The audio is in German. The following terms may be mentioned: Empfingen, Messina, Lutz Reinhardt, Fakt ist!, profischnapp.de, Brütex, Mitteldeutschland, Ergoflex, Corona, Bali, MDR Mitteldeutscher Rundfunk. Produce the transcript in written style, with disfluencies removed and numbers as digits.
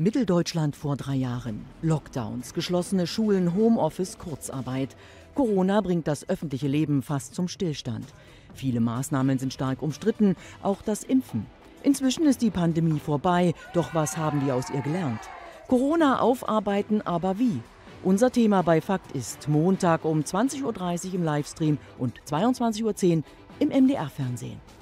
Mitteldeutschland vor 3 Jahren. Lockdowns, geschlossene Schulen, Homeoffice, Kurzarbeit. Corona bringt das öffentliche Leben fast zum Stillstand. Viele Maßnahmen sind stark umstritten, auch das Impfen. Inzwischen ist die Pandemie vorbei, doch was haben wir aus ihr gelernt? Corona aufarbeiten, aber wie? Unser Thema bei Fakt ist, Montag um 20:30 Uhr im Livestream und 22:10 Uhr im MDR-Fernsehen.